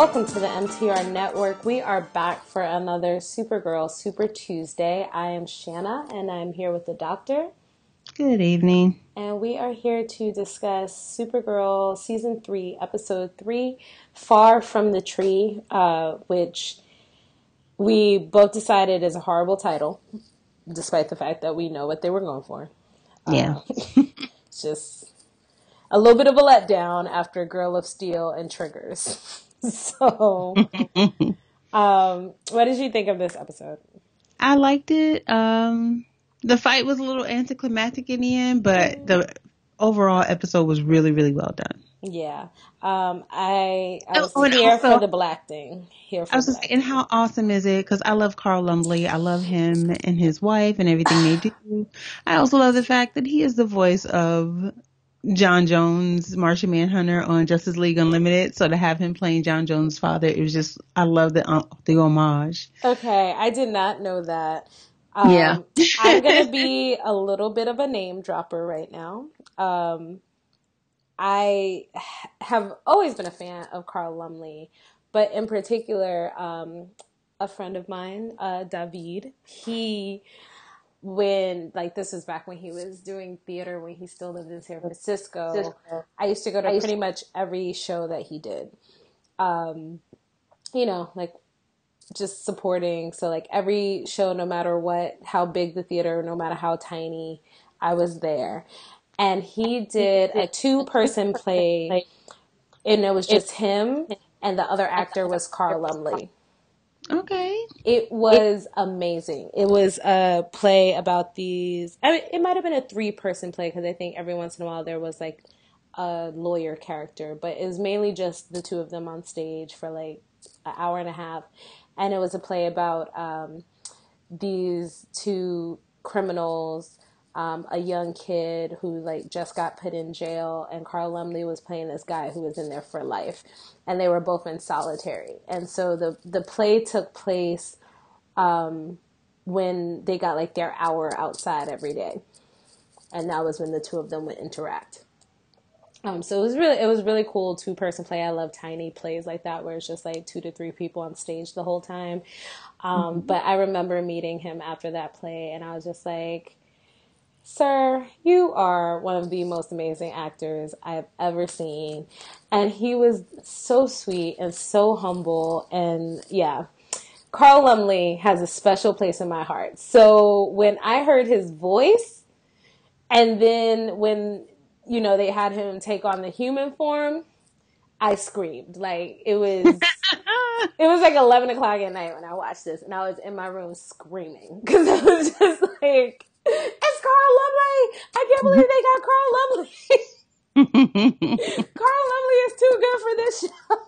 Welcome to the MTR Network. We are back for another Supergirl Super Tuesday. I am Shanna, and I'm here with the doctor. Good evening. And we are here to discuss Supergirl Season 3, Episode 3, Far From the Tree, which we both decided is a horrible title, despite the fact that we know what they were going for. Yeah. It's just a little bit of a letdown after Girl of Steel and Triggers. So, what did you think of this episode? I liked it. The fight was a little anticlimactic in the end, but the overall episode was really, really well done. Yeah. I was here also, for the black thing. And how awesome is it? Because I love Carl Lumbly. I love him and his wife and everything they do. I also love the fact that he is the voice of John Jones, Martian Manhunter on Justice League Unlimited. So to have him playing John Jones' father, it was just, I love the homage. Okay. I did not know that. Yeah. I'm going to be a little bit of a name dropper right now. I have always been a fan of Carl Lumbly, but in particular, a friend of mine, David, this was back when he was doing theater, when he still lived in San Francisco, I used to go to pretty much every show that he did. Just supporting. So like every show, no matter what, how big the theater, no matter how tiny, I was there. And he did a 2-person play, and it was just him, and the other actor was Carl Lumbly. Okay. It was amazing. It was a play about these, it might have been a 3-person play, because I think every once in a while there was like a lawyer character, but it was mainly just the two of them on stage for like an hour and a half. And it was a play about these two criminals, a young kid who like just got put in jail, and Carl Lumbly was playing this guy who was in there for life, and they were both in solitary. And so the play took place when they got like their hour outside every day, and that was when the two of them would interact. So it was really cool 2-person play. I love tiny plays like that where it's just like 2 to 3 people on stage the whole time. But I remember meeting him after that play, and I was just like, sir, you are one of the most amazing actors I've ever seen. And he was so sweet and so humble. And yeah, Carl Lumbly has a special place in my heart. So when I heard his voice, and then when they had him take on the human form, I screamed. Like, it was like 11 o'clock at night when I watched this, and I was in my room screaming, because I was just like, it's Carl Lumbly! I can't believe they got Carl Lumbly! Carl Lumbly is too good for this show!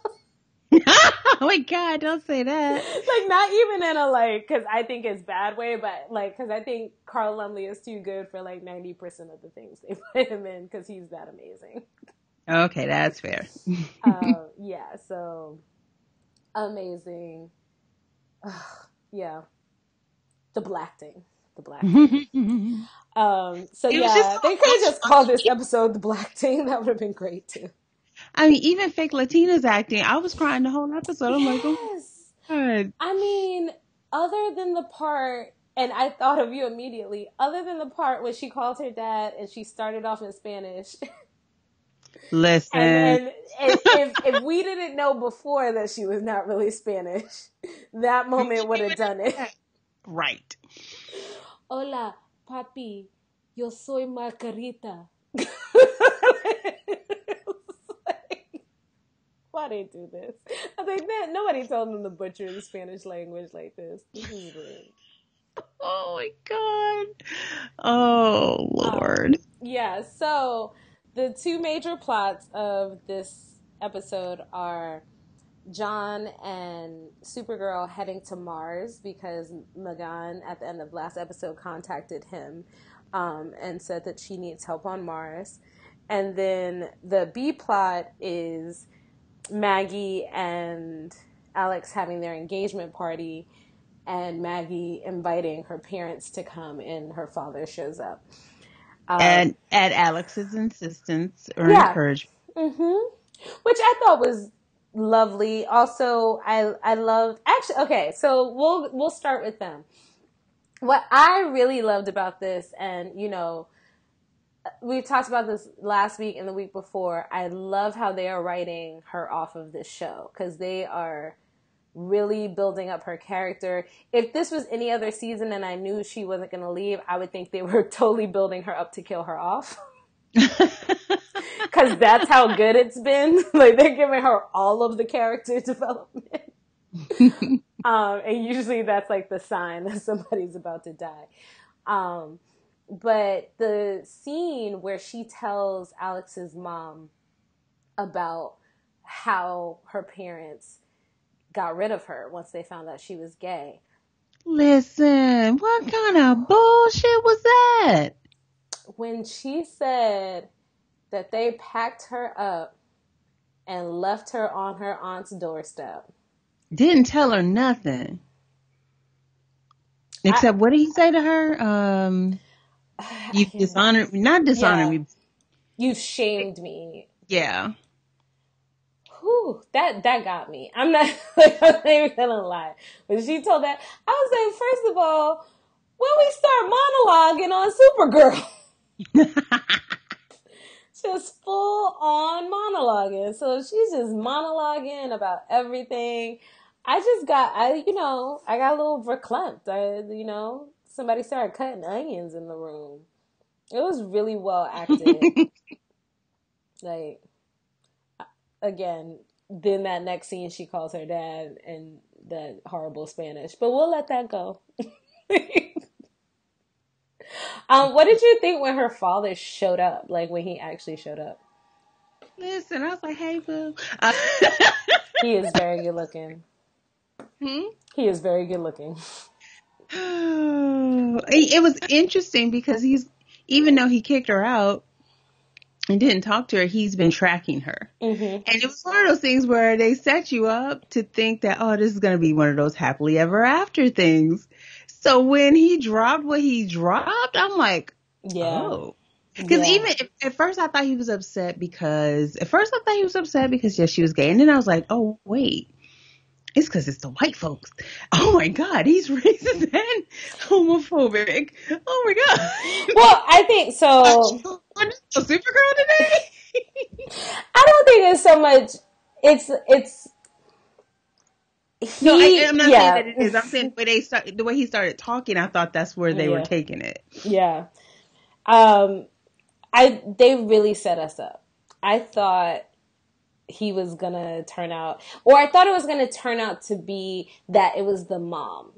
Oh my God, don't say that. Like, not even in a, like, because I think it's bad way, but, like, because I think Carl Lumbly is too good for, like, 90% of the things they put him in, because he's that amazing. Okay, that's fair. Yeah, so, amazing. Yeah. The black thing. So, yeah, they could have just called this episode The Black Thing. That would have been great, too. I mean, even fake Latinas acting. I was crying the whole episode. I'm like, oh, I mean, other than the part, and I thought of you immediately, other than the part when she called her dad and she started off in Spanish. Listen. And then, if we didn't know before that she was not really Spanish, that moment would have done it. Right. Hola, papi. Yo soy Margarita. Why they do this? I was like, man, nobody told them to butcher the Spanish language like this. This is weird. Oh my God. Oh Lord. Yeah, so the 2 major plots of this episode are John and Supergirl heading to Mars, because M'gann at the end of last episode contacted him and said that she needs help on Mars. And then the B plot is Maggie and Alex having their engagement party, and Maggie inviting her parents to come, and her father shows up. And at Alex's insistence or encouragement. Mm-hmm. Which I thought was lovely. Also, I loved, actually, okay, so we'll start with them. What I really loved about this, and, you know, we talked about this last week and the week before, I love how they are writing her off of this show, because they are really building up her character. If this was any other season and I knew she wasn't going to leave, I would think they were totally building her up to kill her off. Because that's how good it's been. Like, they're giving her all of the character development. And usually that's like the sign that somebody's about to die. But the scene where she tells Alex's mom about how her parents got rid of her once they found out she was gay. Listen, what kind of bullshit was that? When she said that they packed her up and left her on her aunt's doorstep. Didn't tell her nothing. Except, what did he say to her? You dishonored me. Not dishonored me. You shamed me. Yeah. Whew, that got me. I'm not even gonna lie. When she told that, I was like, first of all, when we start monologuing on Supergirl. Just full on monologuing. So she's just monologuing about everything. I got a little verklempt. Somebody started cutting onions in the room. It was really well acted. Like, again, then that next scene she calls her dad in that horrible Spanish, but we'll let that go. What did you think when her father showed up? Like, when he actually showed up? Listen, I was like, hey, boo. He is very good looking. He is very good looking. It was interesting because even though he kicked her out and didn't talk to her, he's been tracking her. Mm-hmm. And it was one of those things where they set you up to think that, oh, this is going to be one of those happily ever after things. So when he dropped what he dropped, I'm like, yeah. Oh. Because even at first I thought he was upset because yes, she was gay. And then I was like, oh, wait, it's because it's the white folks. Oh, my God, he's racist and homophobic. Oh, my God. Well, I think so. A Supergirl today? I don't think it's so much. It's. I'm not saying that it is. I'm saying the way he started talking, I thought that's where they were taking it. Yeah. They really set us up. I thought he was going to turn out, or I thought it was going to turn out to be that it was the mom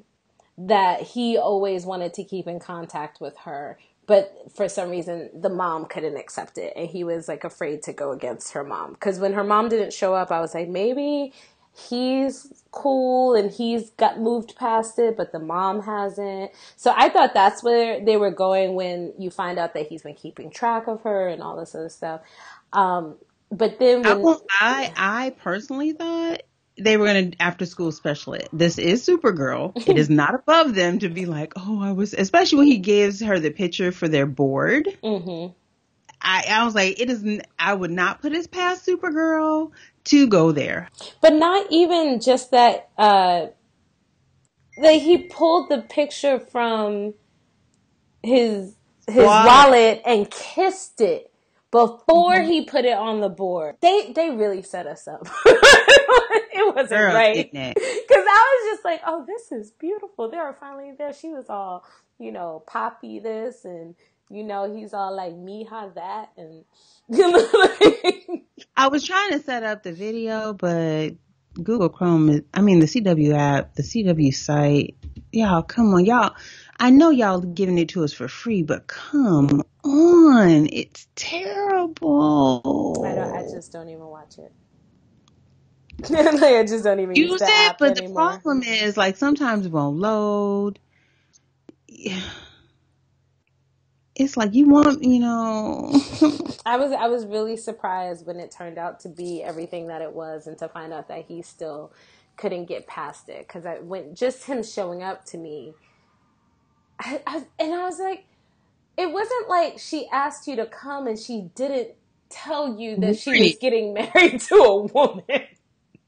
that he always wanted to keep in contact with her. But for some reason, the mom couldn't accept it. And he was like afraid to go against her mom. Because when her mom didn't show up, I was like, maybe he's cool and he's got moved past it, but the mom hasn't. So I thought that's where they were going when you find out that he's been keeping track of her and all this other stuff. But then I personally thought they were going to after school special it. This is Supergirl. It is not above them to be like, oh, I was, especially when he gives her the picture for their board. Mm-hmm. I was like, I would not put it past Supergirl to go there. But not even just that, like he pulled the picture from his wallet and kissed it before he put it on the board. They really set us up. It wasn't right. Because I was just like, oh, this is beautiful. They were finally there. She was all, poppy this and, he's all like, mija that. And I was trying to set up the video, but Google Chrome the CW app, the CW site. Y'all, come on. Y'all, I know y'all giving it to us for free, but come on. It's terrible. I just don't even watch it. Like, I just don't even use the app anymore. The problem is, like, sometimes it won't load. Yeah. It's like you want, I was really surprised when it turned out to be everything that it was, and to find out that he still couldn't get past it. Because just him showing up to me, I was like, it wasn't like she asked you to come and she didn't tell you that she was getting married to a woman.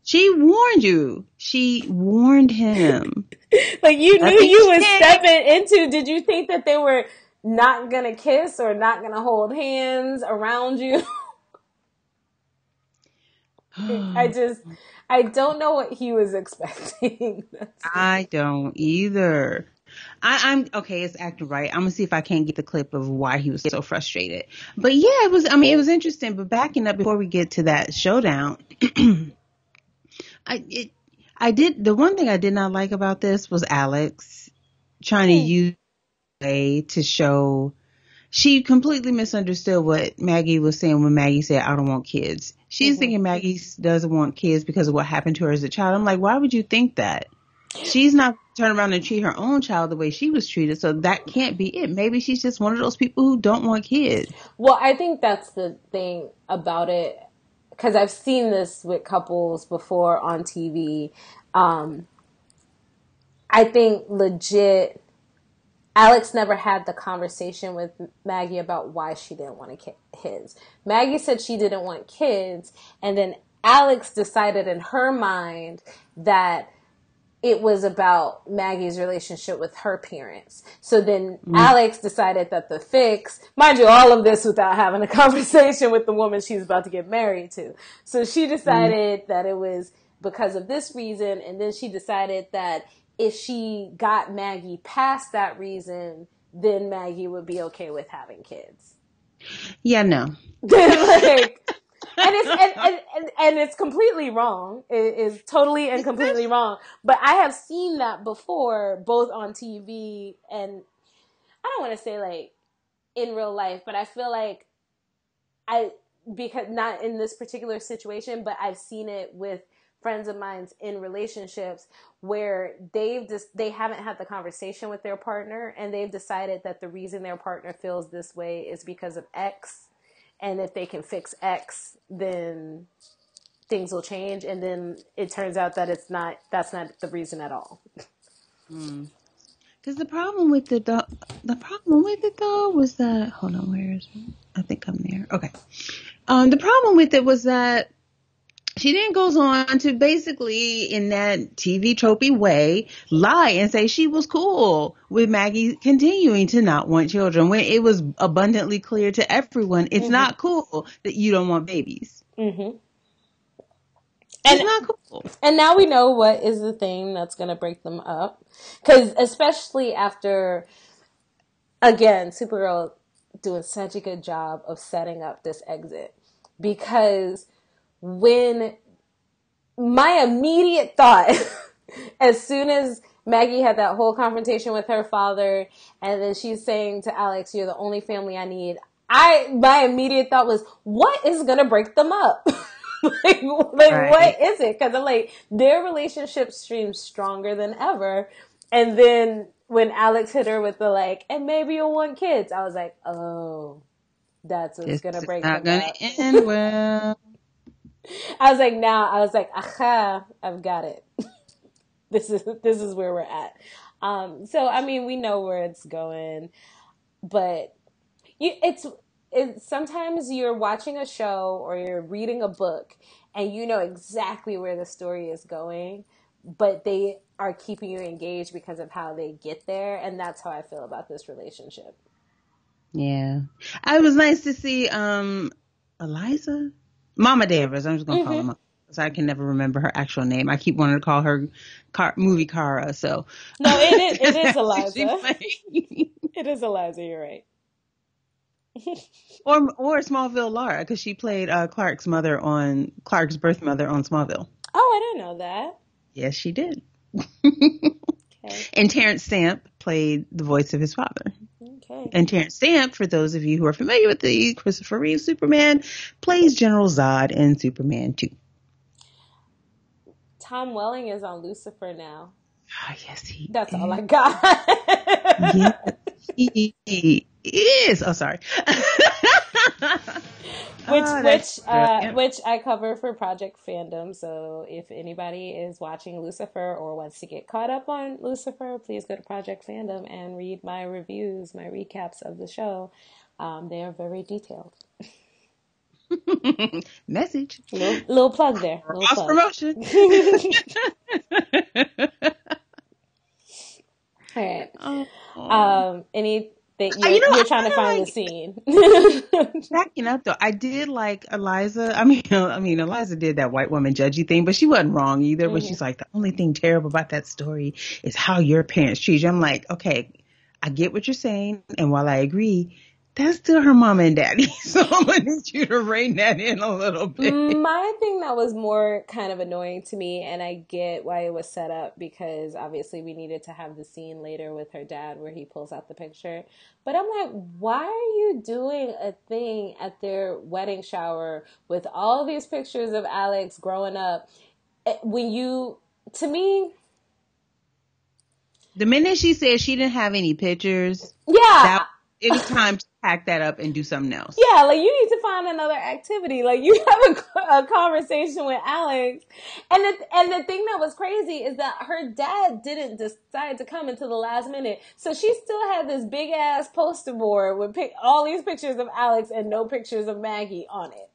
She warned you. She warned him. Like, you knew you was stepping into. Did you think that they were not going to kiss or not going to hold hands around you? I don't know what he was expecting. I don't either. I'm okay. It's acting right. I'm gonna see if I can't get the clip of why he was so frustrated. But yeah, it was. I mean, it was interesting. But backing up before we get to that showdown, the one thing I did not like about this was Alex trying to use a way to show she completely misunderstood what Maggie was saying when Maggie said, "I don't want kids." She's thinking Maggie doesn't want kids because of what happened to her as a child. I'm like, why would you think that? She's not turn around and treat her own child the way she was treated, so that can't be it. Maybe she's just one of those people who don't want kids. Well, I think that's the thing about it, because I've seen this with couples before on TV. I think legit Alex never had the conversation with Maggie about why she didn't want kids. Maggie said she didn't want kids, and then Alex decided in her mind that it was about Maggie's relationship with her parents. So then Alex decided that the fix, mind you, all of this without having a conversation with the woman she's about to get married to. So she decided that it was because of this reason. And then she decided that if she got Maggie past that reason, then Maggie would be okay with having kids. Yeah, no. And it's completely wrong. It is totally and completely wrong. But I have seen that before, both on TV and I don't want to say like in real life, but I feel like because not in this particular situation, but I've seen it with friends of mine in relationships where they haven't had the conversation with their partner and they've decided that the reason their partner feels this way is because of X. And if they can fix X, then things will change. And then it turns out that that's not the reason at all. Because the problem with it though was that, hold on, where is it? I think I'm there. Okay. The problem with it was that she then goes on to basically, in that TV tropey way, lie and say she was cool with Maggie continuing to not want children when it was abundantly clear to everyone it's not cool that you don't want babies. It's not cool. And now we know what is the thing that's going to break them up. Because especially after, again, Supergirl doing such a good job of setting up this exit. Because when my immediate thought, as soon as Maggie had that whole confrontation with her father, and then she's saying to Alex, "You're the only family I need," my immediate thought was, what is going to break them up? Right. What is it? Because I'm like, their relationship seems stronger than ever. And then when Alex hit her with the and maybe you'll want kids, I was like, oh, that's what's going to break them up. It's not going to end well. I was like, aha, I've got it. This is where we're at. So, I mean, we know where it's going, but it's sometimes you're watching a show or you're reading a book and you know exactly where the story is going, but they are keeping you engaged because of how they get there. And that's how I feel about this relationship. Yeah. It was nice to see, Eliza. Mama Danvers, I'm just going to call her Mama, so I can never remember her actual name. I keep wanting to call her movie Kara, so. No, it is Eliza. It is Eliza, you're right. or Smallville Lara, because she played Clark's birth mother on Smallville. Oh, I didn't know that. Yes, she did. Okay. And Terrence Stamp played the voice of his father. Okay. And Terrence Stamp, for those of you who are familiar with the Christopher Reeve Superman, plays General Zod in Superman 2. Tom Welling is on Lucifer now. Oh, yes, he is. That's all I got. Yes, he is. Oh, sorry. Which I cover for Project Fandom. So if anybody is watching Lucifer or wants to get caught up on Lucifer, please go to Project Fandom and read my reviews, my recaps of the show. They are very detailed. Message. Little plug there. Little promotion. All right. Anything you're trying to find the scene. Backing up though, I did like Eliza. I mean, Eliza did that white woman judgy thing, but she wasn't wrong either. Mm-hmm. When she's like, the only thing terrible about that story is how your parents treat you. I'm like, okay, I get what you're saying, and while I agree, that's still her mom and daddy. So I'm going to need you to rein that in a little bit. My thing that was more kind of annoying to me, and I get why it was set up, because obviously we needed to have the scene later with her dad where he pulls out the picture. But I'm like, why are you doing a thing at their wedding shower with all these pictures of Alex growing up? To me... The minute she said she didn't have any pictures... Yeah. It's time to pack that up and do something else. Yeah, like you need to find another activity. Like you have a conversation with Alex. And the thing that was crazy is that her dad didn't decide to come until the last minute. So she still had this big ass poster board with all these pictures of Alex and no pictures of Maggie on it.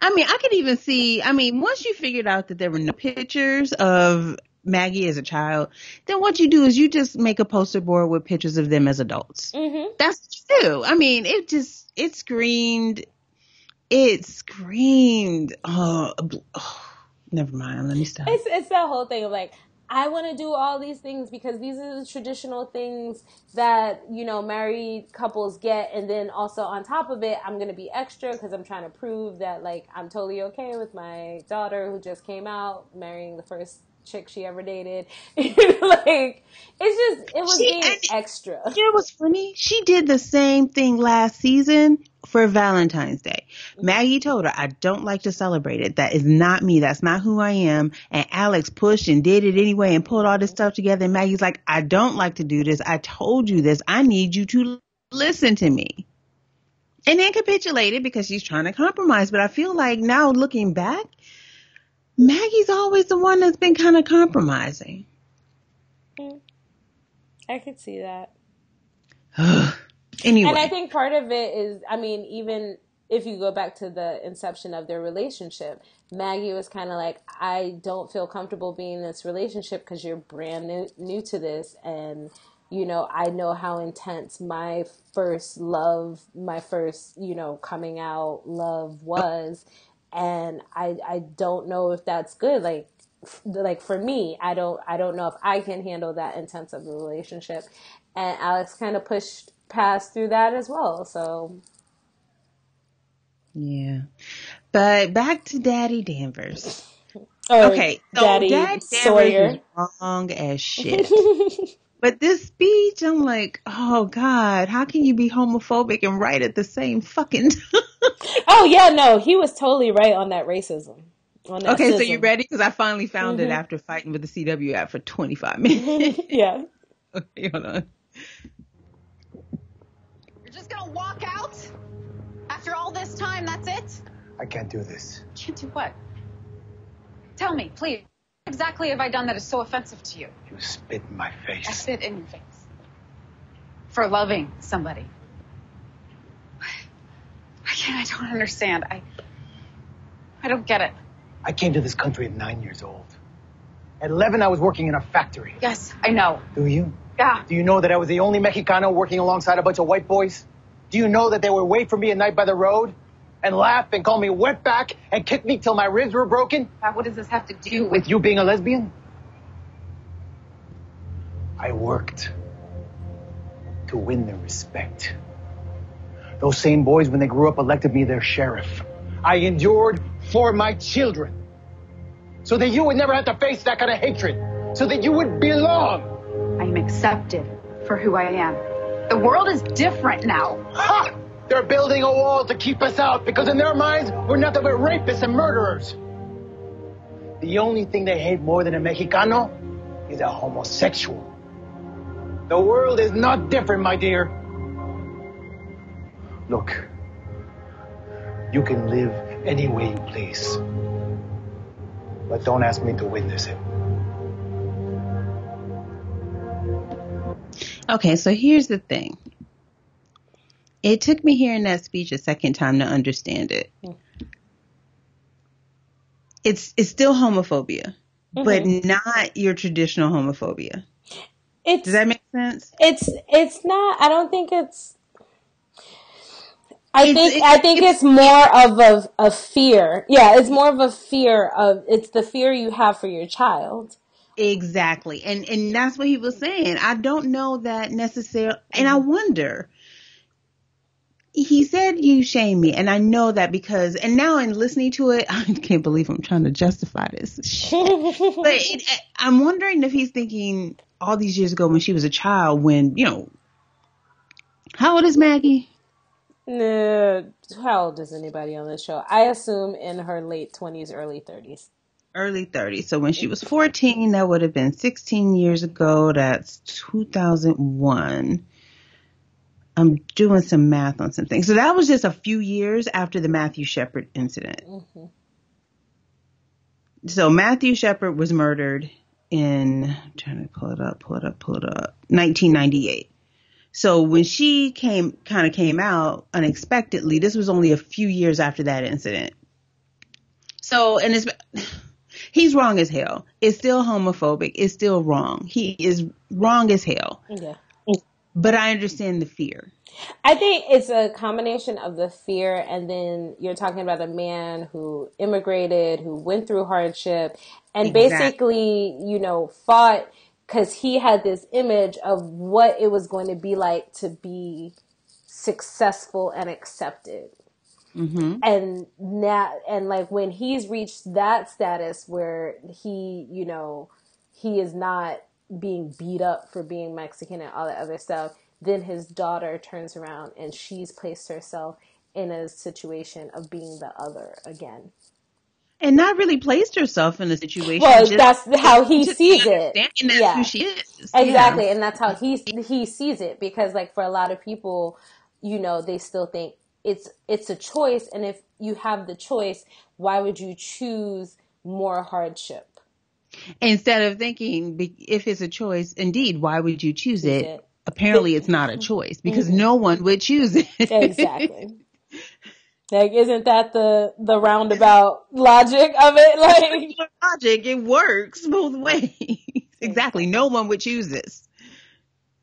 I mean, I could even see, once you figured out that there were no pictures of Maggie as a child, then what you do is you just make a poster board with pictures of them as adults. Mm-hmm. That's what you do. It screamed. Oh, never mind. Let me stop. It's that whole thing of like, I want to do all these things because these are the traditional things that, married couples get. And then also on top of it, I'm going to be extra because I'm trying to prove that, like, I'm totally okay with my daughter who just came out marrying the first chick she ever dated. It was being extra. It was funny. She did the same thing last season for Valentine's Day. Maggie told her, I don't like to celebrate it. That is not me. That's not who I am. And Alex pushed and did it anyway and pulled all this stuff together. And Maggie's like, I don't like to do this. I told you this. I need you to listen to me. And then capitulated because she's trying to compromise. But I feel like now looking back, Maggie's always the one that's been kind of compromising. I could see that. Anyway. And I think part of it is, even if you go back to the inception of their relationship, Maggie was kind of like, I don't feel comfortable being in this relationship because you're brand new to this. And, I know how intense my first love, my first, coming out love was. And I don't know if that's good. Like for me, I don't know if I can handle that intense of a relationship. And Alex kind of pushed past through that as well. So. Yeah. But back to Daddy Danvers. Okay. So Daddy Sawyer was wrong as shit. But this speech, I'm like, oh, God, how can you be homophobic and right at the same fucking time? Oh, yeah, no, he was totally right on that racism. So you ready? Because I finally found it after fighting with the CW app for 25 minutes. Yeah. Okay, hold on. You're just going to walk out? After all this time, that's it? I can't do this. Can't do what? Tell me, please. What exactly have I done that is so offensive to you? You spit in my face. I spit in your face. For loving somebody. I don't understand. I don't get it. I came to this country at 9 years old. At 11, I was working in a factory. Yes, I know. Do you? Yeah. Do you know that I was the only Mexicano working alongside a bunch of white boys? Do you know that they would wait for me at night by the road? And laugh and call me wetback and kick me till my ribs were broken? What does this have to do with you being a lesbian? I worked to win their respect. Those same boys, when they grew up, elected me their sheriff. I endured for my children. So that you would never have to face that kind of hatred. So that you would belong. I am accepted for who I am. The world is different now. Ha! They're building a wall to keep us out because in their minds, we're nothing but rapists and murderers. The only thing they hate more than a Mexicano is a homosexual. The world is not different, my dear. Look, you can live any way you please, but don't ask me to witness it. Okay, so here's the thing. It took me hearing that speech a second time to understand it. it's still homophobia, mm-hmm. but not your traditional homophobia. Does that make sense? It's not. I don't think it's. I think it's more of a fear. Yeah, it's more of a fear of it's the fear you have for your child. Exactly, and that's what he was saying. I don't know that necessarily, and I wonder. He said, you shame me. And I know that because, and now in listening to it, I can't believe I'm trying to justify this shit. But I'm wondering if he's thinking all these years ago when she was a child, when, you know, how old is Maggie? How old is anybody on this show? I assume in her late 20s, early 30s. Early 30s. So when she was 14, that would have been 16 years ago. That's 2001. I'm doing some math on some things. So that was just a few years after the Matthew Shepard incident. Mm-hmm. So Matthew Shepard was murdered in, I'm trying to pull it up, 1998. So when she came out unexpectedly, this was only a few years after that incident. So, and he's wrong as hell. It's still homophobic. It's still wrong. He is wrong as hell. Yeah. But I understand the fear. I think it's a combination of the fear, and then you're talking about a man who immigrated, who went through hardship, and basically, you know, fought because he had this image of what it was going to be like to be successful and accepted. Mm-hmm. And now, and like when he's reached that status where he, you know, he is not being beat up for being Mexican and all that other stuff, then his daughter turns around and she's placed herself in a situation of being the other again. And not really placed herself in a situation. Well, that's how he sees it. And that's who she is. Exactly, yeah. And that's how he sees it, because like for a lot of people, you know, they still think it's a choice, and if you have the choice, why would you choose more hardship? Instead of thinking, if it's a choice, indeed, why would you choose it? Apparently, it's not a choice, because mm-hmm. no one would choose it. Exactly. Like, isn't that the roundabout logic of it? Like, logic, it works both ways. Exactly. No one would choose this.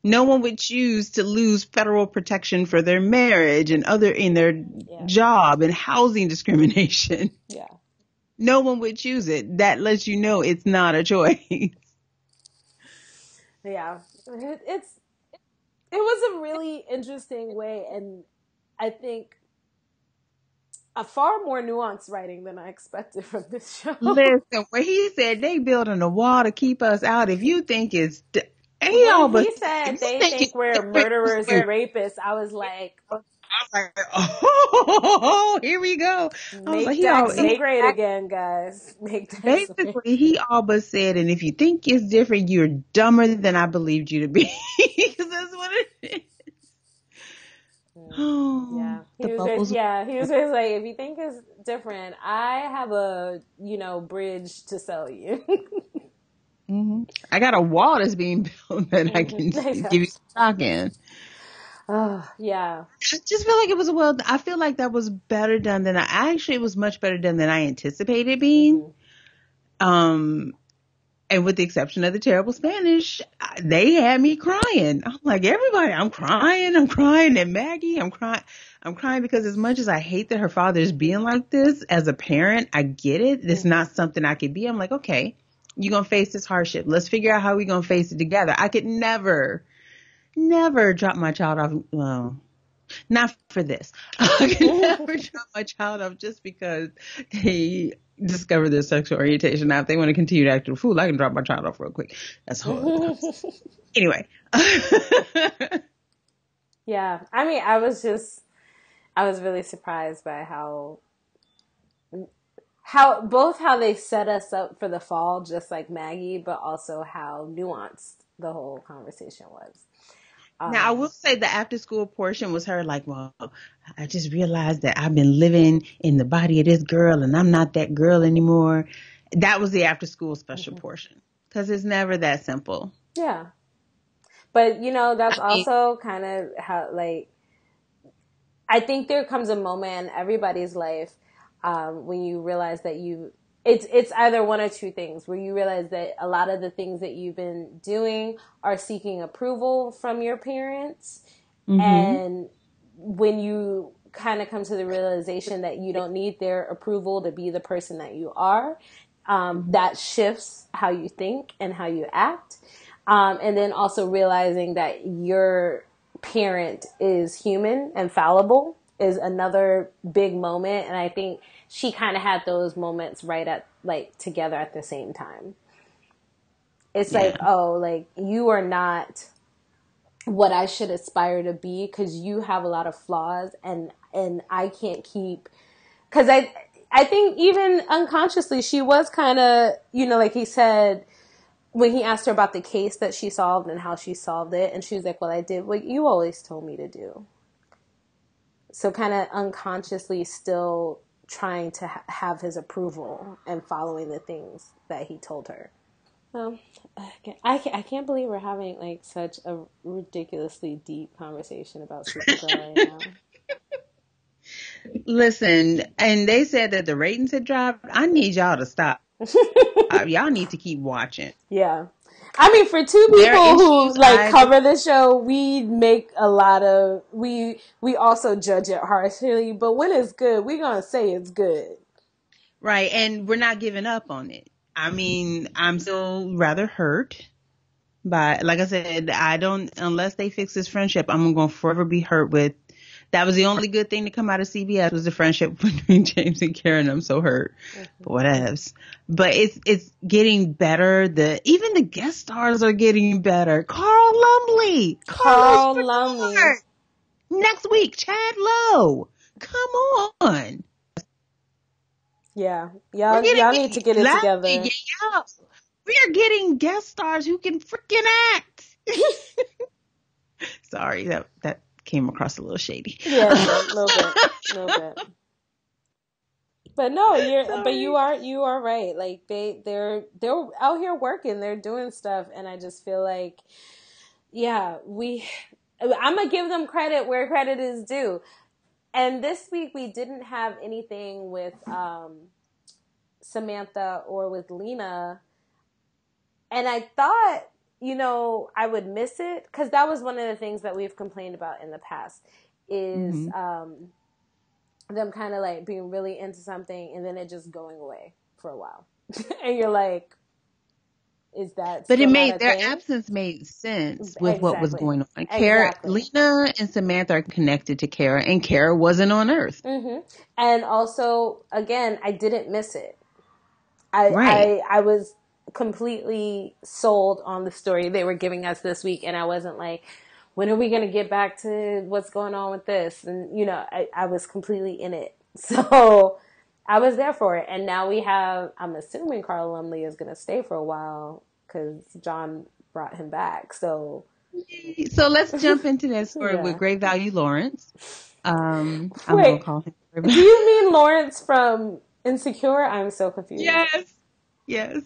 No one would choose to lose federal protection for their marriage and in their job and housing discrimination. Yeah. No one would choose it. That lets you know it's not a choice. Yeah. It was a really interesting way, and I think a far more nuanced writing than I expected from this show. Listen, when he said they building a wall to keep us out, if you think it's... he said they think we're murderers and rapists, I was like... oh, here we go. Make that great again, guys. Basically, he all but said, and if you think it's different, you're dumber than I believed you to be. Because that's what it is. Yeah. He was like, if you think it's different, I have a, you know, bridge to sell you. Mm-hmm. I got a wall that's being built that I can give you stock in. Oh, yeah. I just feel like I feel like that was better done than it was much better done than I anticipated being. Mm-hmm. And with the exception of the terrible Spanish, they had me crying. I'm like, everybody, I'm crying. And Maggie, I'm crying because as much as I hate that her father's being like this, as a parent, I get it. It's mm-hmm. not something I could be. I'm like, okay, you're going to face this hardship. Let's figure out how we're going to face it together. I could never drop my child off. Well, not for this. I can never drop my child off just because they discover their sexual orientation. Now, if they want to continue to act a fool, I can drop my child off real quick. That's horrible. Anyway. Yeah. I mean, I was really surprised by how they set us up for the fall, just like Maggie, but also how nuanced the whole conversation was. Now, I will say the after-school portion was her like, well, I just realized that I've been living in the body of this girl and I'm not that girl anymore. That was the after-school special mm-hmm. portion, because it's never that simple. Yeah. But, you know, that's also kind of how, like, I think there comes a moment in everybody's life when you realize that you It's either one or two things where you realize that a lot of the things that you've been doing are seeking approval from your parents. Mm-hmm. And when you kind of come to the realization that you don't need their approval to be the person that you are, that shifts how you think and how you act. And then also realizing that your parent is human and fallible is another big moment. And I think she kind of had those moments right at like together at the same time. It's like, oh, like you are not what I should aspire to be because you have a lot of flaws, and I can't keep, because I think even unconsciously she was kind of, you know, like he said when he asked her about the case that she solved and how she solved it, and she was like, well, I did what you always told me to do. So kind of unconsciously still trying to have his approval and following the things that he told her. I can't believe we're having like such a ridiculously deep conversation about Supergirl right now. Listen, and they said that the ratings had dropped. I need y'all to stop. Y'all need to keep watching. Yeah. I mean, for two people who like cover the show, we make a lot of, we also judge it harshly, but when it's good, we're going to say it's good. Right. And we're not giving up on it. I mean, I'm still rather hurt by, like I said, unless they fix this friendship, I'm going to forever be hurt with. That was the only good thing to come out of CBS was the friendship between James and Karen. I'm so hurt, but whatevs. But it's getting better. Even the guest stars are getting better. Carl Lumbly. Carl Lumbly. Next week, Chad Lowe. Come on. Yeah, y'all need to get it together. We are getting guest stars who can freaking act. Sorry, that came across a little shady. Yeah, a little bit. But no, you are right. Like they're out here working, they're doing stuff, and I just feel like, yeah, I'm gonna give them credit where credit is due. And this week we didn't have anything with Samantha or with Lena, and I thought, you know, I would miss it because that was one of the things that we've complained about in the past is them kind of like being really into something and then it just going away for a while. And you're like, is that but it made their thing? Absence made sense with what was going on. Kara, Lena and Samantha are connected to Kara, and Kara wasn't on Earth. Mm-hmm. And also, again, I didn't miss it. I was completely sold on the story they were giving us this week, and I wasn't like, when are we going to get back to what's going on with this? And you know, I was completely in it, so I was there for it. And now we have, I'm assuming Carl Lumbly is going to stay for a while because John brought him back. So let's jump into that story with Great Value Lawrence. I'm going to call him. Do you mean Lawrence from Insecure? I'm so confused. Yes.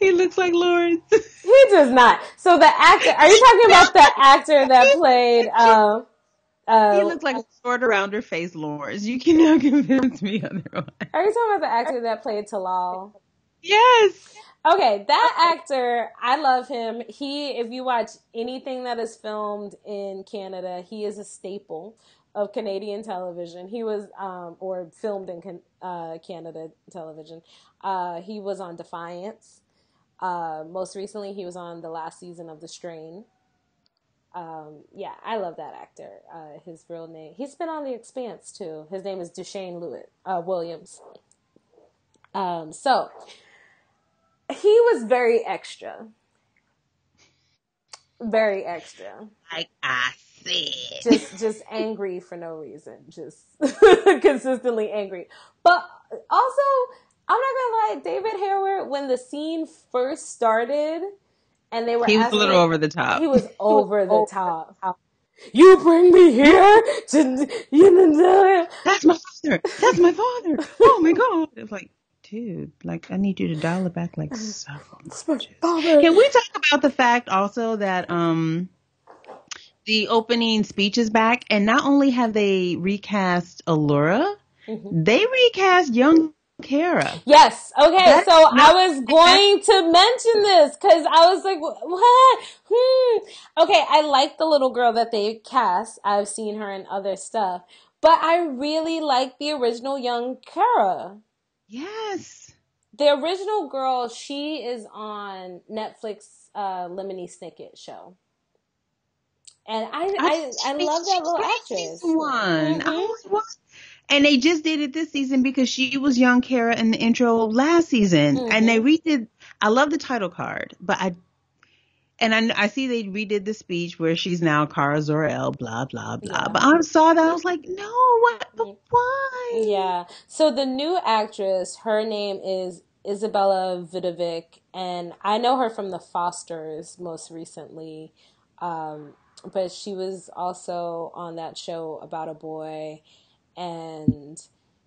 He looks like Lawrence. He does not. So the actor, are you talking about the actor that played, he looks like a short around her face Lawrence. You cannot convince me otherwise. Are you talking about the actor that played Talal? Yes. Okay. That actor, I love him. If you watch anything that is filmed in Canada, he is a staple of Canadian television. He was, or filmed in Canada television. He was on Defiance. Most recently, he was on the last season of The Strain. I love that actor. His real name. He's been on The Expanse, too. His name is Duchesne Lewis, Williams. So, he was very extra. Very extra. Like I said. Just angry for no reason. Just consistently angry. But also, I'm not going to lie, David Harewood, when the scene first started, and they were he was asking, a little over the top. He was over the top. You bring me here to that's my father. That's my father. Oh my God. It's like, dude, like I need you to dial it back like so much. Can we talk about the fact also that the opening speech is back, and not only have they recast Allura, they recast young Kara. Yes. Okay. That's so I was going to mention this because I was like, what? Okay. I like the little girl that they cast. I've seen her in other stuff, but I really like the original young Kara. Yes. The original girl, she is on Netflix, Lemony Snicket show. And I love that little actress. One. Mm-hmm. And they just did it this season because she was young Kara in the intro last season. Mm-hmm. And they redid. I love the title card, but I see they redid the speech where she's now Kara Zor-El, blah, blah, blah. Yeah. But I saw that. I was like, no, what? But why? Yeah. So the new actress, her name is Isabella Vidovic. And I know her from The Fosters most recently. But she was also on that show about a boy, and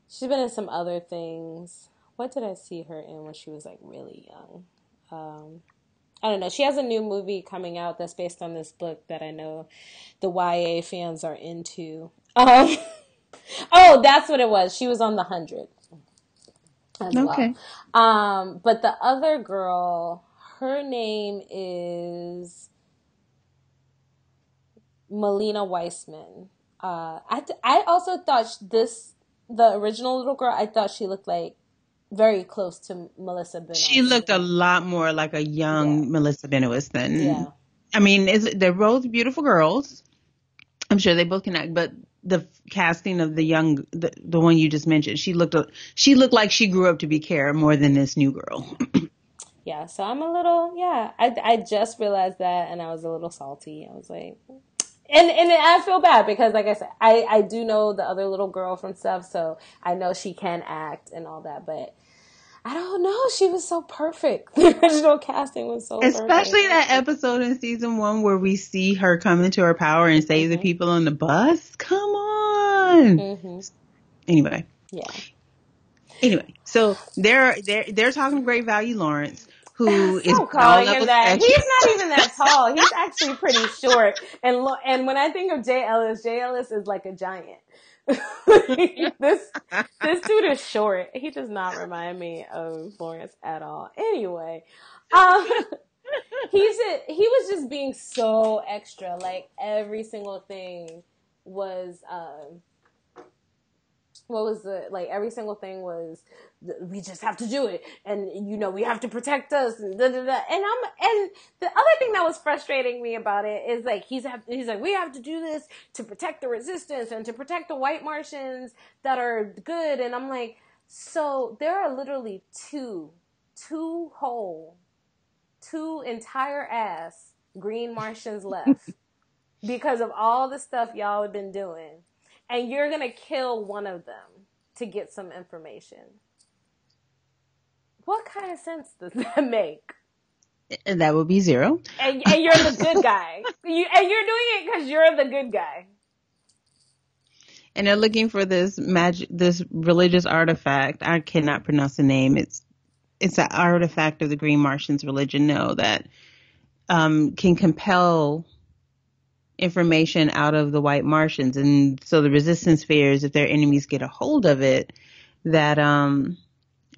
she's been in some other things. What did I see her in when she was like really young? I don't know. She has a new movie coming out that's based on this book that I know the YA fans are into. Oh, that's what it was. She was on The 100. Okay. Well. But the other girl, her name is Melina Weissman. I also thought the original little girl, I thought she looked like very close to Melissa Benoist. She looked a lot more like a young Melissa Benoist than. Yeah. I mean, they're both beautiful girls. I'm sure they both can act, but the casting of the young, the one you just mentioned, she looked like she grew up to be Kara more than this new girl. Yeah, so I'm a little I just realized that, and I was a little salty. I was like. And I feel bad because, like I said, I do know the other little girl from stuff, so I know she can act and all that, but I don't know. She was so perfect. The original casting was so perfect. Especially that episode in season 1 where we see her come into her power and save the people on the bus. Come on. Mm-hmm. Anyway. Yeah. Anyway, so they're talking great value Lawrence. Who is calling him that? He's not even that tall. He's actually pretty short. And when I think of Jay Ellis is like a giant. This dude is short. He does not remind me of Lawrence at all. Anyway, he was just being so extra. Like every single thing was. Every single thing was, we just have to do it. And, we have to protect us. And the other thing that was frustrating me about it is like, he's like, we have to do this to protect the resistance and to protect the white Martians that are good. And I'm like, so there are literally two entire ass green Martians left because of all the stuff y'all have been doing. And you're going to kill one of them to get some information. What kind of sense does that make? That would be zero. And you're the good guy. And you're doing it because you're the good guy. And they're looking for this magic, this religious artifact. I cannot pronounce the name. It's an artifact of the Green Martians religion. No, that can compel information out of the white Martians, and so the resistance fears if their enemies get a hold of it that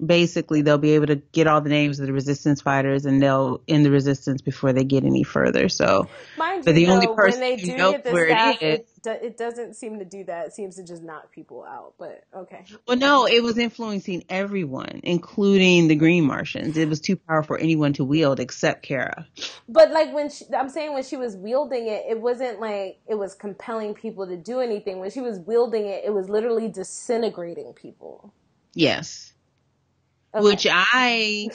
basically they'll be able to get all the names of the resistance fighters and they'll end the resistance before they get any further. So only person when they do get this back, it doesn't seem to do that. It seems to just knock people out, but okay. Well, no, it was influencing everyone, including the Green Martians. It was too powerful for anyone to wield except Kara. But like when she was wielding it, it wasn't like it was compelling people to do anything. When she was wielding it, it was literally disintegrating people. Yes. Okay. Which I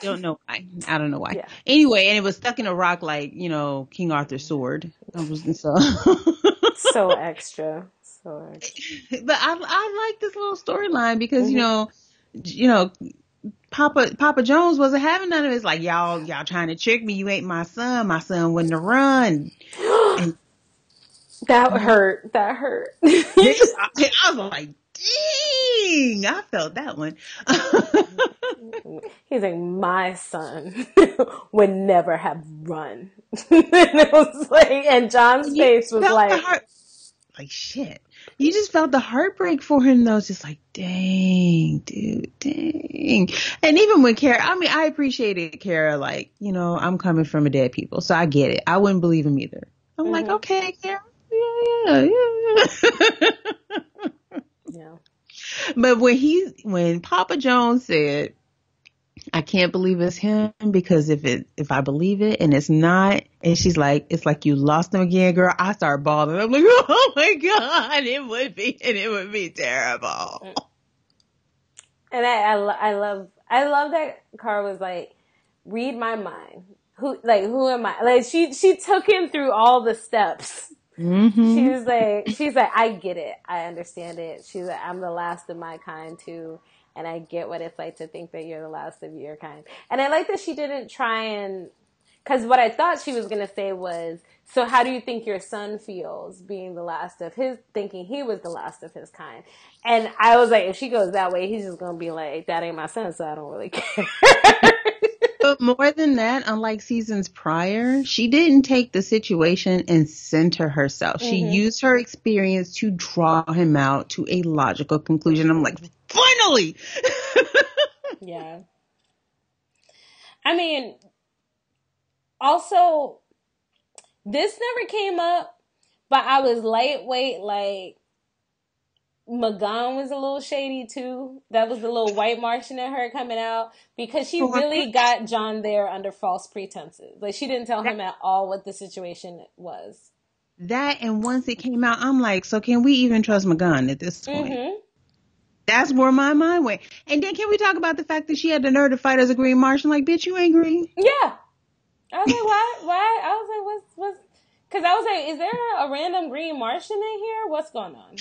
don't know why. I don't know why. Yeah. Anyway, and it was stuck in a rock like, King Arthur's sword. So extra. So extra. But I like this little storyline because, Papa Jones wasn't having none of it. It's like, y'all trying to trick me. You ain't my son. My son wouldn't have run. And, that hurt. That hurt. I was like, dang, I felt that one. He's like, my son would never have run. And it was like, and John's face was like, like shit. You just felt the heartbreak for him though. It's just like, dang, dude, dang. And even when Kara, I mean, I appreciated Kara, like, you know, I'm coming from a dead people, so I get it. I wouldn't believe him either. I'm like, okay, Kara, yeah. Yeah. But when Papa Jones said, I can't believe it's him, because if I believe it and it's not, and she's like, it's like you lost him again, girl, I start bawling. I'm like, oh my God, it would be terrible. And I love that Carl was like, read my mind. Who am I? Like she took him through all the steps. Mm-hmm. She's like, I get it. I understand it. She's like, I'm the last of my kind too. And I get what it's like to think that you're the last of your kind. And I like that she didn't try and, because what I thought she was going to say was, so how do you think your son feels being the last of his, thinking he was the last of his kind? And I was like, if she goes that way, he's just going to be like, that ain't my son, so I don't really care. But more than that, unlike seasons prior, she didn't take the situation and center herself. Mm-hmm. She used her experience to draw him out to a logical conclusion. I'm like, finally! Yeah. I mean, also, this never came up, but I was lightweight, like, M'gann was a little shady too. That was the little white Martian in her coming out, because she really got John there under false pretenses. Like, she didn't tell him at all what the situation was. That, and once it came out, I'm like, so can we even trust M'gann at this point? Mm-hmm. That's where my mind went. And then can we talk about the fact that she had the nerve to fight as a green Martian? Like, bitch, you ain't green. Yeah. I was like, why? I was like, what's, because I was like, is there a random green Martian in here? What's going on?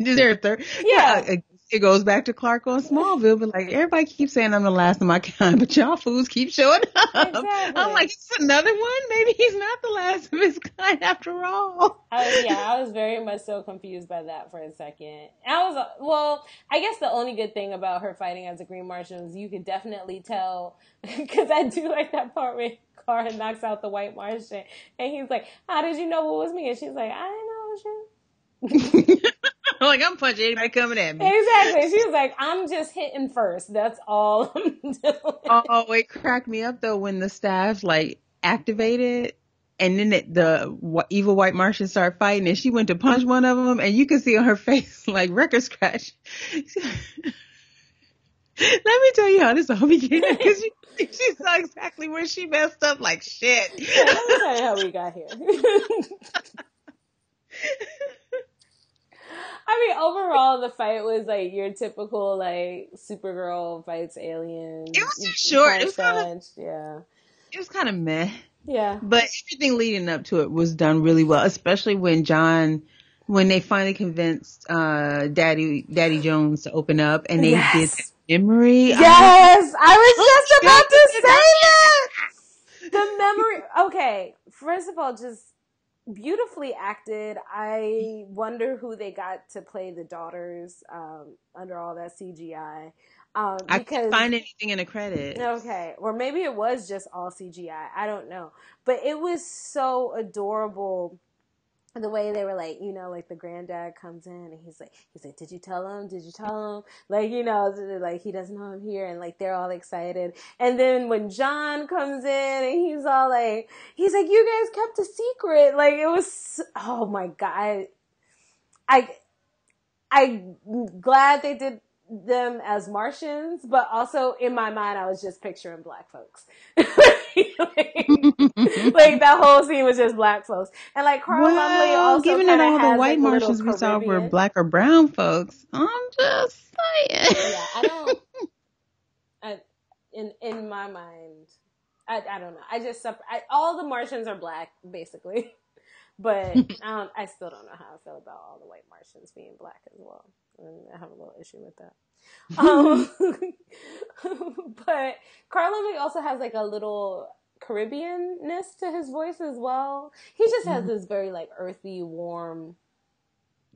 Is there a third? Yeah. It goes back to Clark on Smallville, but like, everybody keeps saying I'm the last of my kind, but y'all fools keep showing up. Exactly. I'm like, it's another one? Maybe he's not the last of his kind after all. I was very much so confused by that for a second. I guess the only good thing about her fighting as a green Martian is you can definitely tell, because I do like that part where Kara knocks out the white Martian, and he's like, how did you know what was me? And she's like, I didn't know it was you. Like, I'm punching anybody coming at me. Exactly. She was like, I'm just hitting first. That's all I'm doing. Oh, it cracked me up, though, when the staff, like, activated, and then the evil white Martians started fighting, and she went to punch one of them, and you could see on her face, like, record scratch. Let me tell you how this all began, because she saw exactly where she messed up, like, shit. Yeah, let me tell you how we got here. I mean, overall, the fight was like your typical, like, Supergirl fights aliens. It was too short. It was kind of meh. Yeah. But everything leading up to it was done really well, especially when they finally convinced Daddy Jones to open up, and they did that memory. Yes! I was just about to say that! The memory. Okay, first of all, just beautifully acted. I wonder who they got to play the daughters under all that CGI. I couldn't find anything in the credits. Okay, or maybe it was just all CGI. I don't know, but it was so adorable. The way they were like, you know, like the granddad comes in and he's like, did you tell him? Did you tell him? Like, you know, like he doesn't know I'm here, and like they're all excited. And then when John comes in and he's like, you guys kept a secret. Like, it was, oh my God. I'm glad they did them as Martians, but also in my mind, I was just picturing black folks. like that whole scene was just black folks, and like Carl Lumbly also given that all the white Martians we saw were black or brown folks. I'm just saying. Yeah, I don't. In my mind, I don't know. All the Martians are black basically, but I still don't know how I feel about all the white Martians being black as well. I have a little issue with that. But Carl Lumbly also has like a little Caribbean-ness to his voice as well. He just has this very like earthy, warm,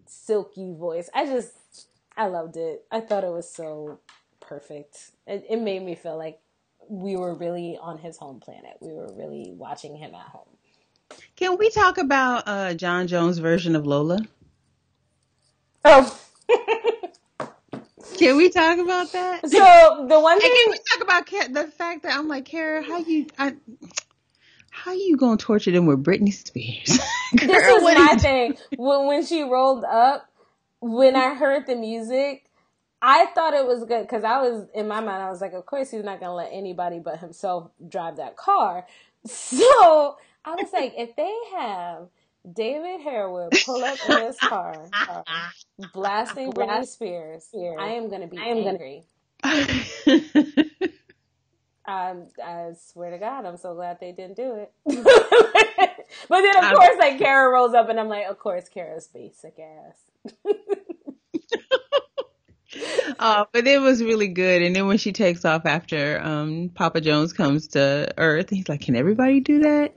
silky voice. I loved it. I thought it was so perfect. It made me feel like we were really on his home planet. We were really watching him at home. Can we talk about John Jones' version of Lola? Oh. Can we talk about that? So the one thing, and can we talk about the fact that I'm like, Kara, how you gonna torture them with Britney Spears? Girl, this is my thing. When she rolled up, when I heard the music, I thought it was good because in my mind I was like, of course he's not gonna let anybody but himself drive that car. So I was like, if they have David Harewood pull up in his car blasting Britney Spears, I am gonna be angry. I swear to God, I'm so glad they didn't do it. But then, of course, like Kara rolls up, and I'm like, of course, Kara's basic ass. But it was really good. And then when she takes off after Papa Jones comes to Earth, he's like, can everybody do that?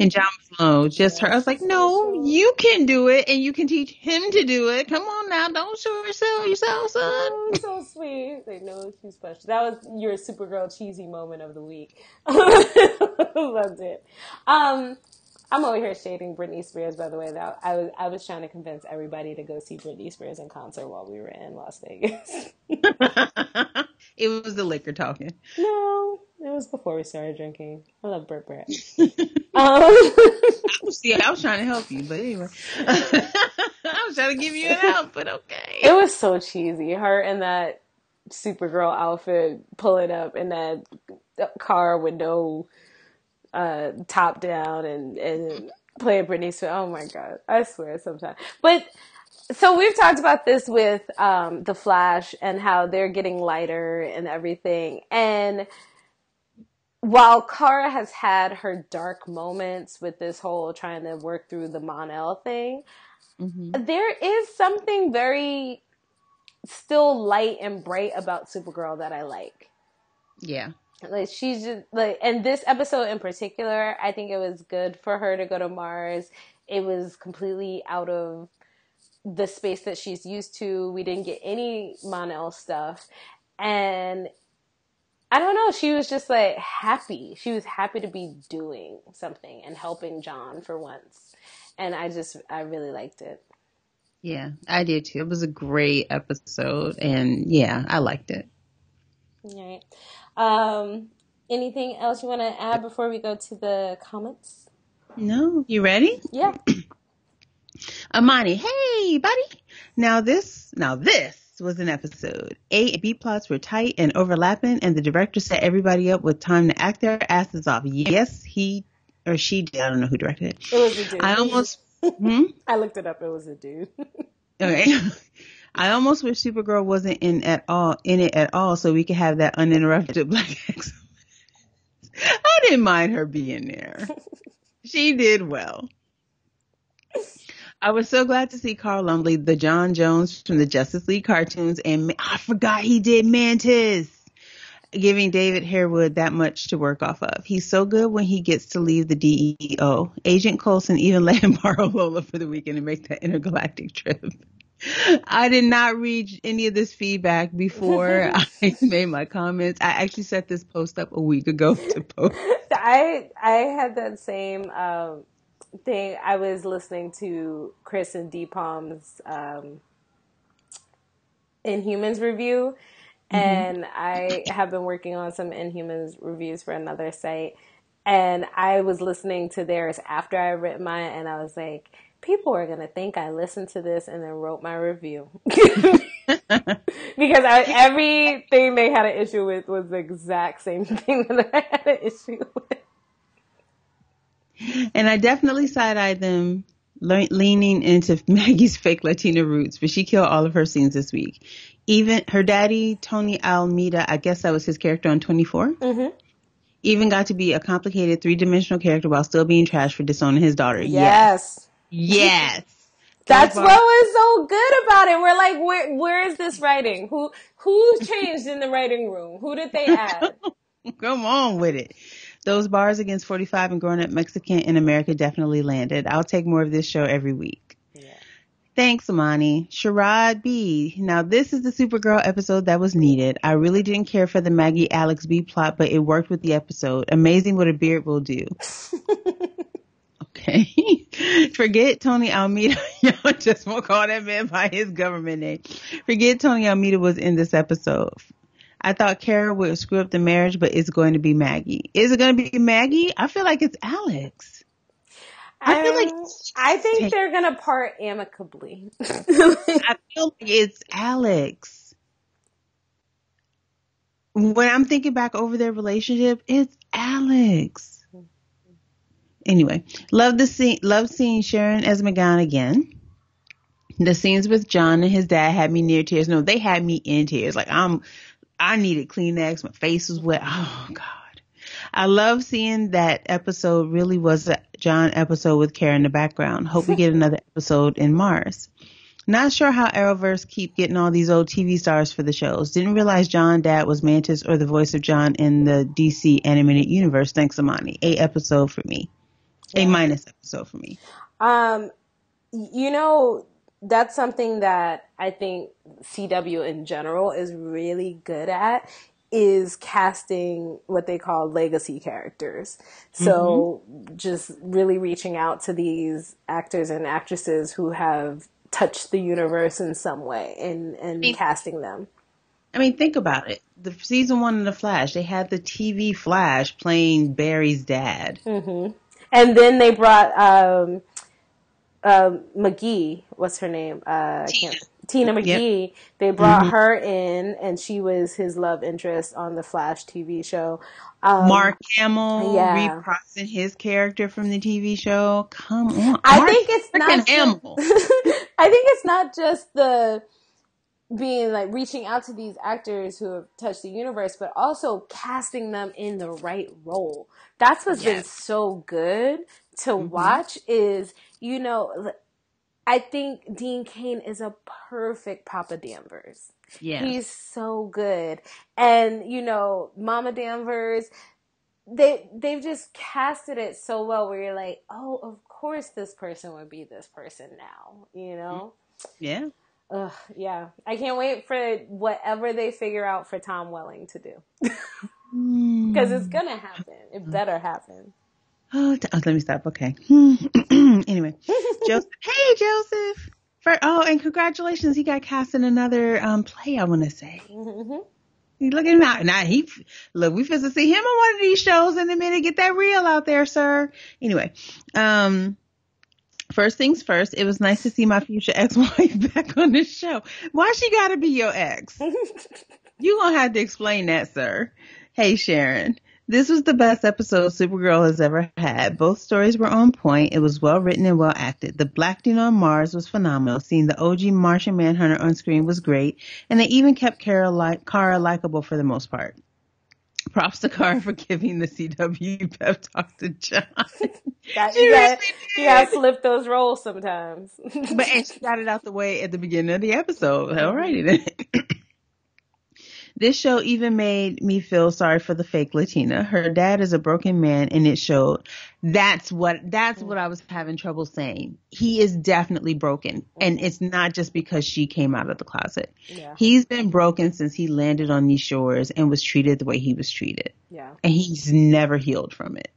And John Malone, just her. I was like, no, you can do it, and you can teach him to do it. Come on now, don't short yourself, son. Oh, so sweet. They know she's special. That was your Supergirl cheesy moment of the week. Loved it. I'm over here shading Britney Spears, by the way. That I was trying to convince everybody to go see Britney Spears in concert while we were in Las Vegas. It was the liquor talking. No, it was before we started drinking. I love Burt Brett. I was trying to help you, but anyway. I was trying to give you an out, but okay. It was so cheesy. Her in that Supergirl outfit pulling up in that car with no... top down and play Britney Spears. Oh my God, I swear sometimes. But so we've talked about this with The Flash and how they're getting lighter and everything. And while Kara has had her dark moments with this whole trying to work through the Mon-El thing, there is something very still light and bright about Supergirl that I like. Yeah. Like she's just like, and this episode in particular, I think it was good for her to go to Mars. It was completely out of the space that she's used to. We didn't get any Mon-El stuff, and I don't know. She was just like happy. She was happy to be doing something and helping John for once, and I really liked it. Yeah, I did too. It was a great episode, and yeah, I liked it. All right. Anything else you want to add before we go to the comments? No. You ready? Yeah. Amani, hey, buddy. Now this was an episode. A and B plots were tight and overlapping, and the director set everybody up with time to act their asses off. Yes, he or she did. I don't know who directed it. It was a dude. I looked it up. It was a dude. Okay. I almost wish Supergirl wasn't in it at all, so we could have that uninterrupted black excellence. I didn't mind her being there. She did well. I was so glad to see Carl Lumbly, the John Jones from the Justice League cartoons, and I forgot he did Mantis, giving David Harewood that much to work off of. He's so good when he gets to leave the DEO. Agent Coulson even let him borrow Lola for the weekend and make that intergalactic trip. I did not read any of this feedback before I made my comments. I actually set this post up a week ago to post. I had that same thing. I was listening to Chris and D-Palm's Inhumans review, and I have been working on some Inhumans reviews for another site, and I was listening to theirs after I read mine, and I was like, people are going to think I listened to this and then wrote my review. Because everything they had an issue with was the exact same thing that I had an issue with. And I definitely side-eyed them leaning into Maggie's fake Latina roots, but she killed all of her scenes this week. Even her daddy, Tony Almeida, I guess that was his character on 24. Even got to be a complicated three-dimensional character while still being trashed for disowning his daughter. Yes. That's what was so good about it. We're like, where is this writing? Who changed in the writing room? Who did they add? Come on with it. Those bars against 45 and growing up Mexican in America definitely landed. I'll take more of this show every week. Yeah. Thanks, Amani. Sherrod B. Now, this is the Supergirl episode that was needed. I really didn't care for the Maggie Alex B plot, but it worked with the episode. Amazing what a beard will do. Okay. Forget Tony Almeida. Y'all just won't call that man by his government name. Forget Tony Almeida was in this episode. I thought Kara would screw up the marriage, but it's going to be Maggie. Is it going to be Maggie? I feel like it's Alex. I feel like I think they're going to part amicably. I feel like it's Alex. When I'm thinking back over their relationship, it's Alex. Anyway, love the scene. Love seeing Sharon as M'gann again. The scenes with John and his dad had me near tears. No, they had me in tears. Like I needed Kleenex. My face was wet. Oh God. I love seeing that episode really was a John episode with Karen in the background. Hope we get another episode in Mars. Not sure how Arrowverse keep getting all these old TV stars for the shows. Didn't realize John Dad was Mantis or the voice of John in the DC animated universe. Thanks, Amani. A episode for me. Yeah. A minus episode for me. You know, that's something that I think CW in general is really good at, is casting what they call legacy characters. So just really reaching out to these actors and actresses who have touched the universe in some way and casting them. I mean, think about it. The season one of The Flash, they had the TV Flash playing Barry's dad. Mm-hmm. And then they brought McGee, what's her name? Tina McGee, yep. They brought her in, and she was his love interest on the Flash TV show. Mark Hamill reprocessing his character from the TV show. Come on. I think it's not just the being like reaching out to these actors who have touched the universe, but also casting them in the right role. That's what's been so good to watch is, you know, I think Dean Cain is a perfect Papa Danvers. Yeah. He's so good. And, you know, Mama Danvers, they've just casted it so well where you're like, oh, of course this person would be this person now, you know? Yeah. Ugh, yeah. I can't wait for whatever they figure out for Tom Welling to do. Because it's going to happen. It better happen. Oh, let me stop. Okay. Anyway, Joseph. Hey, Joseph. And congratulations. He got cast in another play, I want to say. You look at him out. Now, we supposed to see him on one of these shows in a minute. Get that reel out there, sir. Anyway, first things first, it was nice to see my future ex-wife back on this show. Why she got to be your ex? You going to have to explain that, sir. Hey, Sharon. This was the best episode Supergirl has ever had. Both stories were on point. It was well written and well acted. The black dude on Mars was phenomenal. Seeing the OG Martian Manhunter on screen was great. And they even kept Kara likable for the most part. Props to Kara for giving the CW pep talk to John. You gotta flip those roles sometimes. But and she got it out the way at the beginning of the episode. All righty then. This show even made me feel sorry for the fake Latina. Her dad is a broken man, and it showed. That's what I was having trouble saying. He is definitely broken, and it's not just because she came out of the closet. Yeah. He's been broken since he landed on these shores and was treated the way he was treated. Yeah. And he's never healed from it.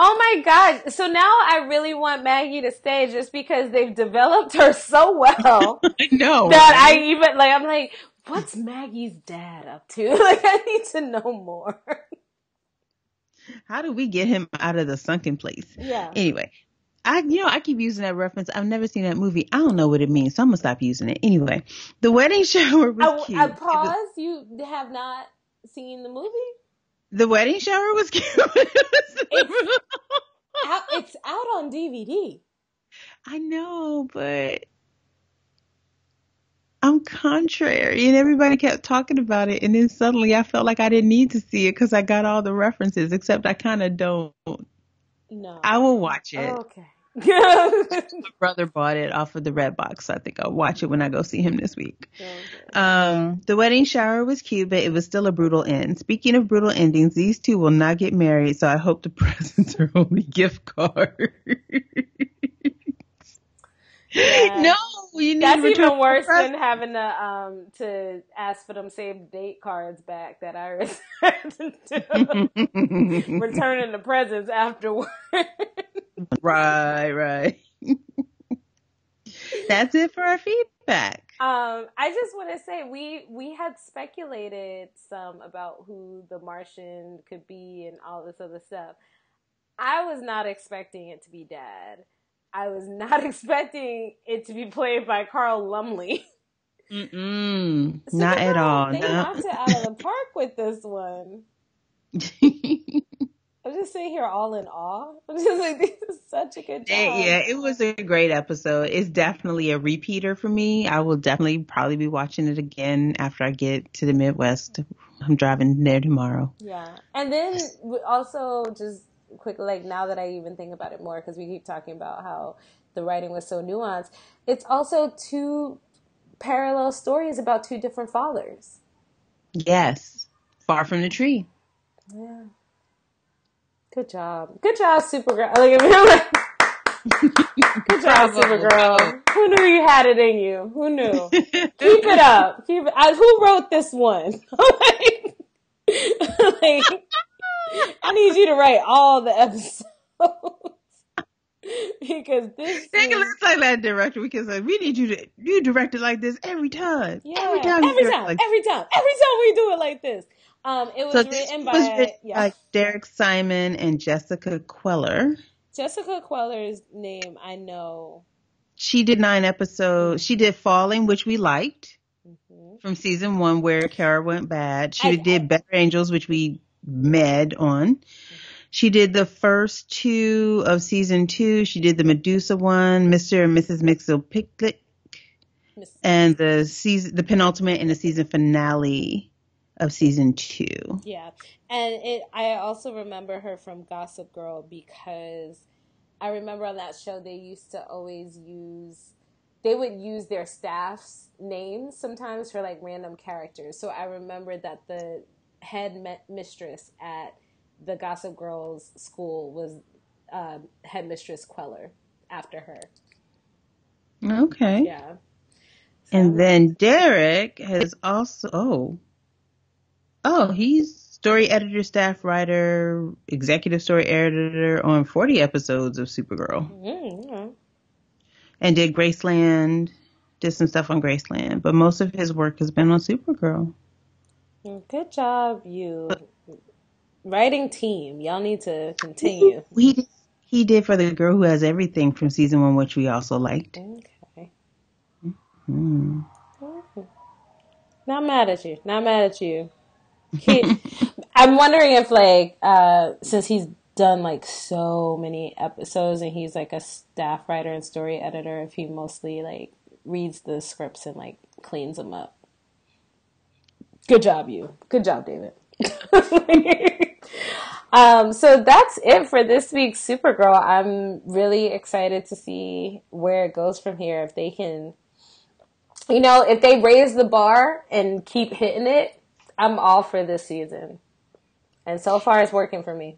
Oh my God. So now I really want Maggie to stay just because they've developed her so well. I know. That I even, like, I'm like, what's Maggie's dad up to? Like, I need to know more. How do we get him out of the sunken place? Yeah. Anyway, I keep using that reference. I've never seen that movie. I don't know what it means, so I'm going to stop using it. Anyway, the wedding shower was cute. I pause. You have not seen the movie? The wedding shower was cute. It's out on DVD. I know, but I'm contrary. And everybody kept talking about it. And then suddenly I felt like I didn't need to see it because I got all the references, except I kind of don't. No. I will watch it. Oh, okay. My brother bought it off of the Redbox, so I think I'll watch it when I go see him this week. The wedding shower was cute, but it was still a brutal end. Speaking of brutal endings, these two will not get married, so I hope the presents are only gift cards. Yeah. No, you need that's even worse than having to ask for them saved date cards back that I returned to. Returning the presents afterward. Right, right. That's it for our feedback. I just want to say we had speculated some about who the Martian could be and all this other stuff. I was not expecting it to be Dad. I was not expecting it to be played by Carl Lumbly. Mm-mm. So not at all. They knocked it out of the park with this one. I'm just sitting here all in awe. I'm just like, this is such a good job. Yeah, it was a great episode. It's definitely a repeater for me. I will definitely probably be watching it again after I get to the Midwest. I'm driving there tomorrow. Yeah. And then also just quick, like now that I even think about it more, because we keep talking about how the writing was so nuanced. It's also two parallel stories about two different fathers. Yes. Far From the Tree. Yeah. Good job. Good job, Supergirl. Like, good job, Supergirl. Who knew you had it in you? Who knew? Keep it up. Keep it. Who wrote this one? Like, I need you to write all the episodes. Because this let's say that director, because we need you to direct it like this every time. Yeah. Every time we do it like this. It was written by Derek Simon and Jessica Queller. Jessica Queller's name, I know. She did 9 episodes. She did Falling, which we liked, from season 1, where Kara went bad. She did Better Angels, which we med on. She did the first 2 of season 2. She did the Medusa one, Mr. and Mrs. Mixel-Picklick, and the penultimate and the season finale of season 2. Yeah. And I also remember her from Gossip Girl, because I remember on that show they used to always use, they would use their staff's names sometimes for like random characters. So I remember that the head mistress at the Gossip Girls school was Headmistress Queller after her. Okay. Yeah. So, and then Derek has also... Oh, he's story editor, staff writer, executive story editor on 40 episodes of Supergirl. Mm-hmm. And did Graceland, did some stuff on Graceland. But most of his work has been on Supergirl. Good job, you. Writing team. Y'all need to continue. He did for the Girl Who Has Everything from season 1, which we also liked. Okay. Mm-hmm. Not mad at you. Not mad at you. I'm wondering if like since he's done like so many episodes and he's like a staff writer and story editor, if he mostly like reads the scripts and like cleans them up. Good job, you. Good job, David. So that's it for this week's Supergirl. I'm really excited to see where it goes from here. If they can, you know, if they raise the bar and keep hitting it, I'm all for this season. And so far, it's working for me.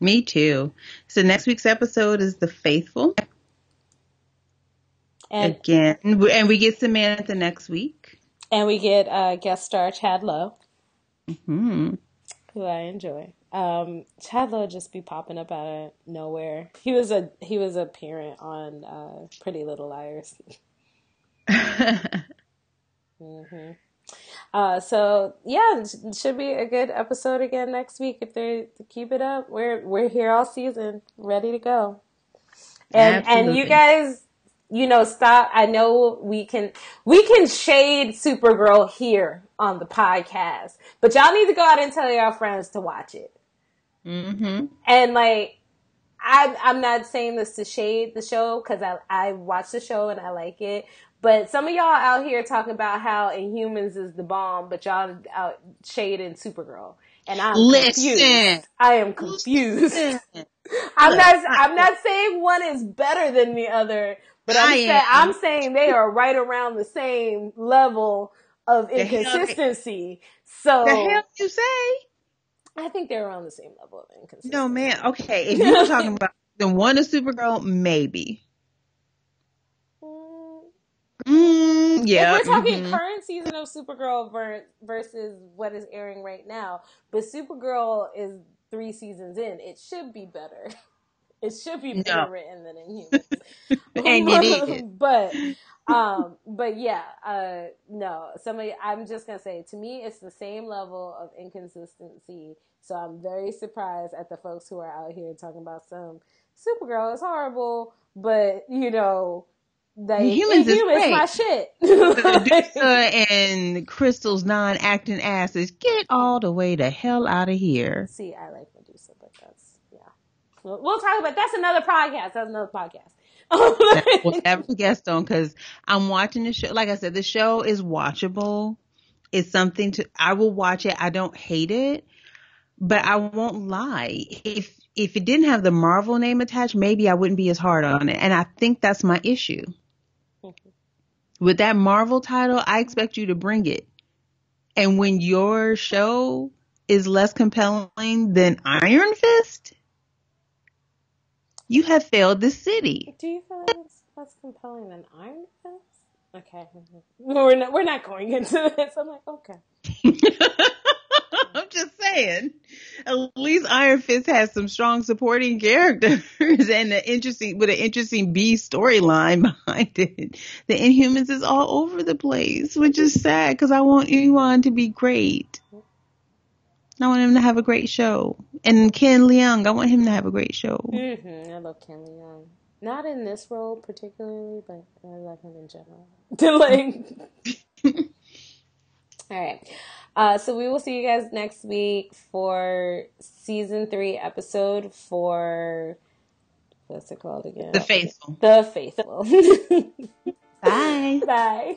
Me too. So next week's episode is The Faithful. And we get Samantha next week. And we get guest star Chad Lowe, who I enjoy. Chad Lowe just be popping up out of nowhere. He was a parent on Pretty Little Liars. Mm-hmm. So yeah, it should be a good episode again next week. If they keep it up, we're here all season, ready to go. And Absolutely. And you guys, you know, stop. I know we can shade Supergirl here on the podcast, but y'all need to go out and tell your friends to watch it. Mm-hmm. And like, I'm not saying this to shade the show, because I watch the show and I like it. But some of y'all out here talking about how Inhumans is the bomb, but y'all out shading Supergirl. And I'm confused. I am confused. I'm not saying one is better than the other, but I'm saying they are right around the same level of inconsistency. So the hell you say? I think they're around the same level of inconsistency. No, man. Okay. If you were talking about the one of Supergirl, maybe. Yeah. If we're talking current season of Supergirl versus what is airing right now, but Supergirl is 3 seasons in. It should be better. It should be better written than Inhumans. But yeah, no. I'm just gonna say, to me, it's the same level of inconsistency. So I'm very surprised at the folks who are out here talking about some Supergirl is horrible, but you know. Inhumans is great. My shit. And Crystal's non-acting asses, get all the way the hell out of here. See, I like Medusa, but that's we'll talk about that's another podcast. We'll have a guest on, because I'm watching the show. Like I said, the show is watchable. It's something I will watch it. I don't hate it, but I won't lie. If it didn't have the Marvel name attached, maybe I wouldn't be as hard on it. And I think that's my issue. With that Marvel title, I expect you to bring it. And when your show is less compelling than Iron Fist, you have failed the city. Do you feel like it's less compelling than Iron Fist? Okay. We're not going into this. I'm like, okay. I'm just saying, at least Iron Fist has some strong supporting characters and an interesting B storyline behind it. The Inhumans is all over the place, which is sad because I want Ewan to be great. I want him to have a great show. And Ken Leung, I want him to have a great show. Mm-hmm. I love Ken Leung. Not in this role particularly, but I love him in general. All right. So we will see you guys next week for season 3 episode for, what's it called again? The Faithful. Bye. Bye.